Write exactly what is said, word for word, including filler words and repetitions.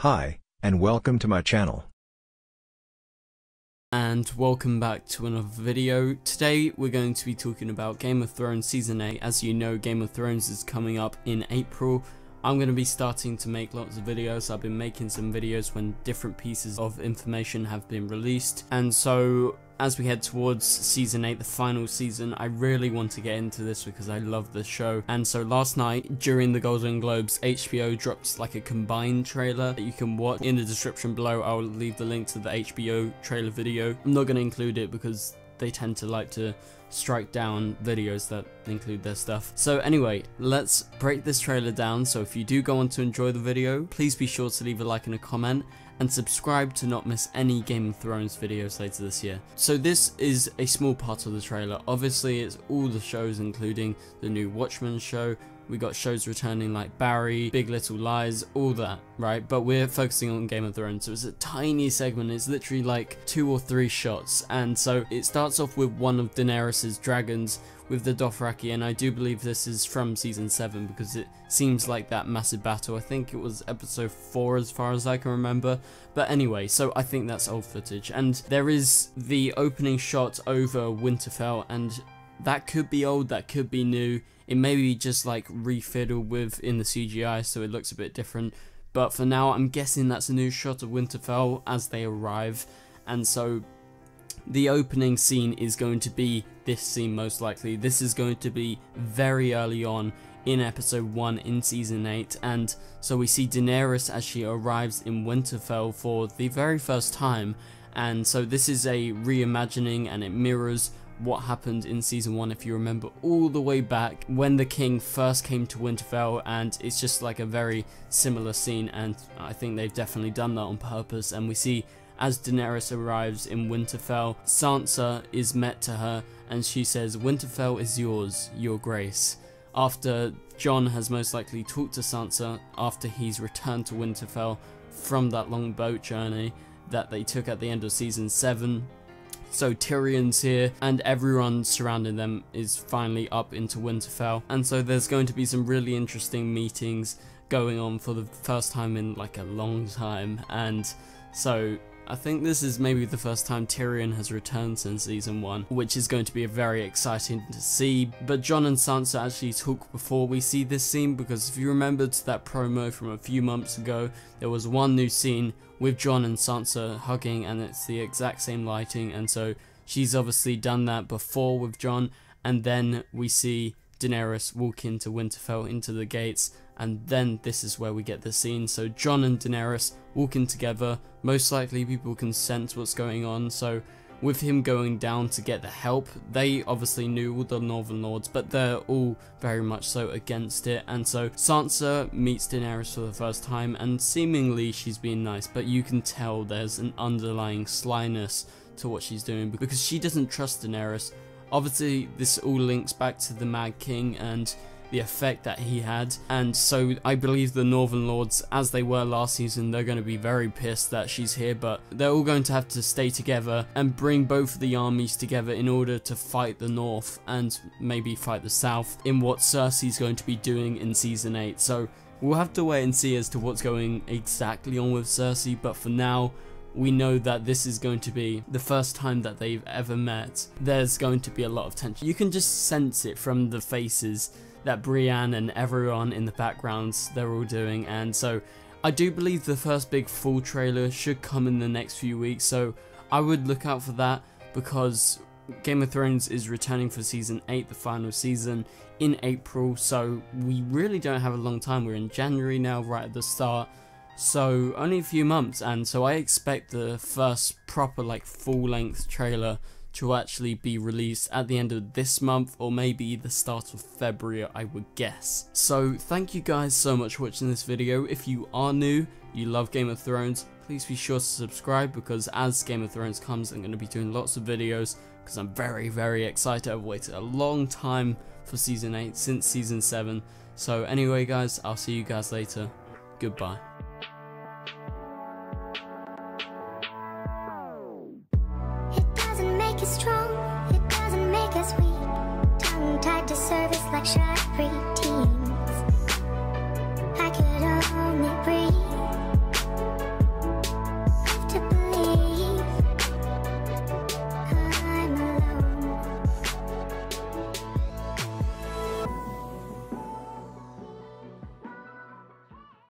Hi, and welcome to my channel. And welcome back to another video. Today we're going to be talking about Game of Thrones Season eight. As you know, Game of Thrones is coming up in April. I'm going to be starting to make lots of videos. I've been making some videos when different pieces of information have been released. And so as we head towards Season eight, the final season, I really want to get into this because I love the show. And so last night, during the Golden Globes, H B O dropped like a combined trailer that you can watch. In the description below, I'll leave the link to the H B O trailer video. I'm not going to include it because they tend to like to strike down videos that include their stuff. So anyway, let's break this trailer down. So if you do go on to enjoy the video, please be sure to leave a like and a comment, and subscribe to not miss any Game of Thrones videos later this year. So this is a small part of the trailer. Obviously it's all the shows, including the new Watchmen show. We got shows returning like Barry, Big Little Lies, all that, right? But we're focusing on Game of Thrones, so it's a tiny segment. It's literally like two or three shots. And so it starts off with one of Daenerys's dragons with the Dothraki, and I do believe this is from season seven because it seems like that massive battle. I think it was episode four as far as I can remember. But anyway, so I think that's old footage. And there is the opening shot over Winterfell, and that could be old, that could be new. It may be just like refiddled with in the C G I so it looks a bit different. But for now, I'm guessing that's a new shot of Winterfell as they arrive. And so the opening scene is going to be this scene most likely. This is going to be very early on in episode one in season eight, and so we see Daenerys as she arrives in Winterfell for the very first time. And so this is a reimagining, and it mirrors what happened in season one if you remember all the way back when the king first came to Winterfell, and it's just like a very similar scene, and I think they've definitely done that on purpose. And we see as Daenerys arrives in Winterfell, Sansa is met to her, and she says, "Winterfell is yours, your grace." After Jon has most likely talked to Sansa after he's returned to Winterfell from that long boat journey that they took at the end of season seven. So Tyrion's here, and everyone surrounding them is finally up into Winterfell. And so there's going to be some really interesting meetings going on for the first time in like a long time. And so I think this is maybe the first time Tyrion has returned since season one, which is going to be very exciting to see. But Jon and Sansa actually talk before we see this scene, because if you remembered that promo from a few months ago, there was one new scene with Jon and Sansa hugging, and it's the exact same lighting. And so she's obviously done that before with Jon, and then we see Daenerys walk into Winterfell, into the gates, and then this is where we get the scene. So Jon and Daenerys walking together, most likely people can sense what's going on. So with him going down to get the help, they obviously knew all the Northern Lords, but they're all very much so against it. And so Sansa meets Daenerys for the first time, and seemingly she's being nice, but you can tell there's an underlying slyness to what she's doing because she doesn't trust Daenerys. Obviously this all links back to the Mad King and the effect that he had. And so I believe the Northern Lords, as they were last season, they're going to be very pissed that she's here, but they're all going to have to stay together and bring both of the armies together in order to fight the North and maybe fight the South in what Cersei's going to be doing in season eight. So we'll have to wait and see as to what's going exactly on with Cersei, but for now we know that this is going to be the first time that they've ever met. There's going to be a lot of tension. You can just sense it from the faces that Brienne and everyone in the backgrounds, they're all doing. And so I do believe the first big full trailer should come in the next few weeks, so I would look out for that, because Game of Thrones is returning for season eight, the final season, in April, so we really don't have a long time. We're in January now, right at the start, so only a few months. And so I expect the first proper like full-length trailer to actually be released at the end of this month, or maybe the start of February, I would guess. So thank you guys so much for watching this video. If you are new, you love Game of Thrones, please be sure to subscribe, because as Game of Thrones comes, I'm going to be doing lots of videos because I'm very very excited. I've waited a long time for season eight, since season seven. So anyway guys, I'll see you guys later. Goodbye. Strong, it doesn't make us weak. Tongue tied to service like shine.